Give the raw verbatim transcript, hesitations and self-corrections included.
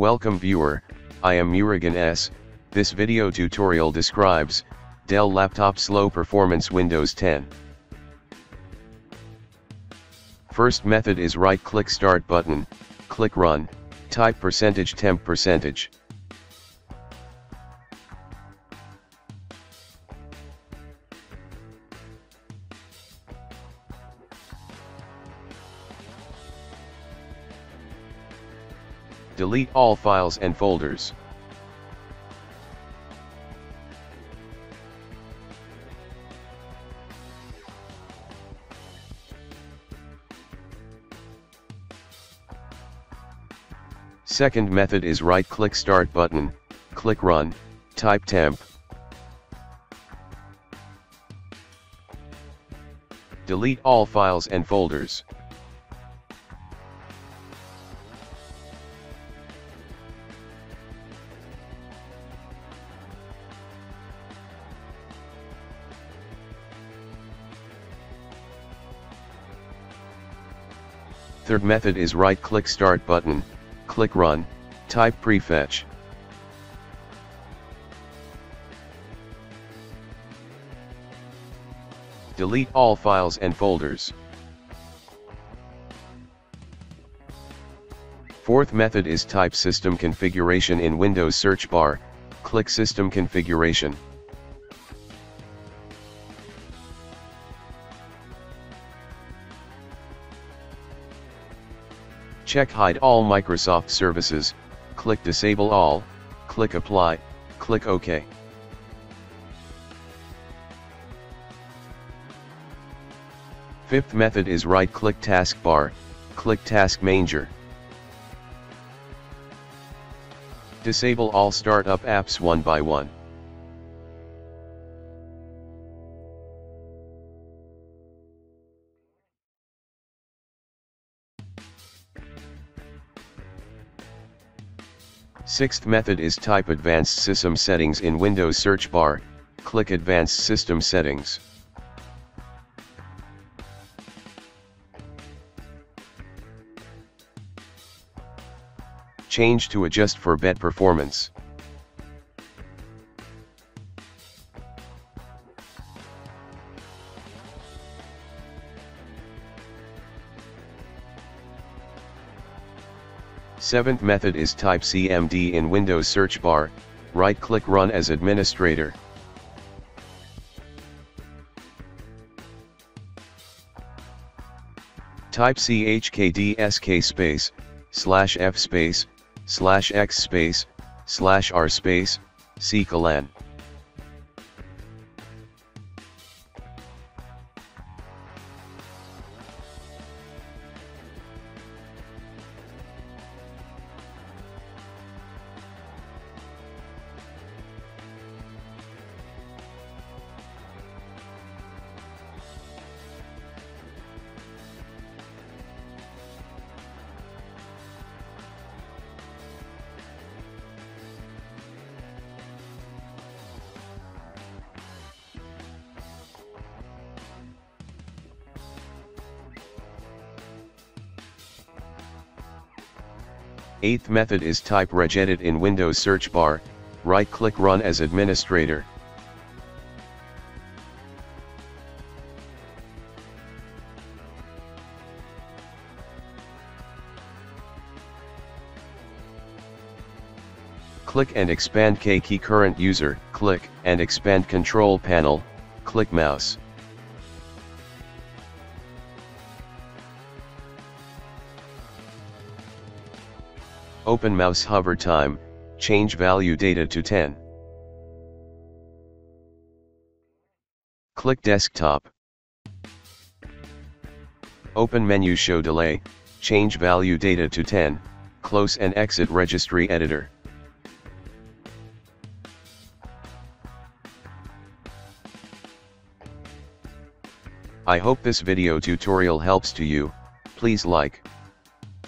Welcome viewer, I am Murugan S. This video tutorial describes Dell laptop slow performance Windows ten. First method is right click start button, click run, type percentage temp percentage. Delete all files and folders. Second method is right-click start button, click run, type temp. Delete all files and folders. Third method is right-click start button, click run, type prefetch. Delete all files and folders. Fourth method is type system configuration in Windows search bar, click system configuration. Check hide all Microsoft services, click disable all, click apply, click OK. Fifth method is right click taskbar, click task manager. Disable all startup apps one by one. Sixth method is type advanced system settings in Windows search bar, click advanced system settings. Change to adjust for better performance. Seventh method is type C M D in Windows search bar, right-click run as administrator. Type C H K D S K space, slash F space, slash X space, slash R space, C colon. Eighth method is type regedit in Windows search bar, right-click run as administrator. Click and expand K key current user, click and expand control panel, click mouse. Open mouse hover time, change value data to ten. Click desktop. Open menu show delay, change value data to ten, close and exit registry editor. I hope this video tutorial helps to you. Please like,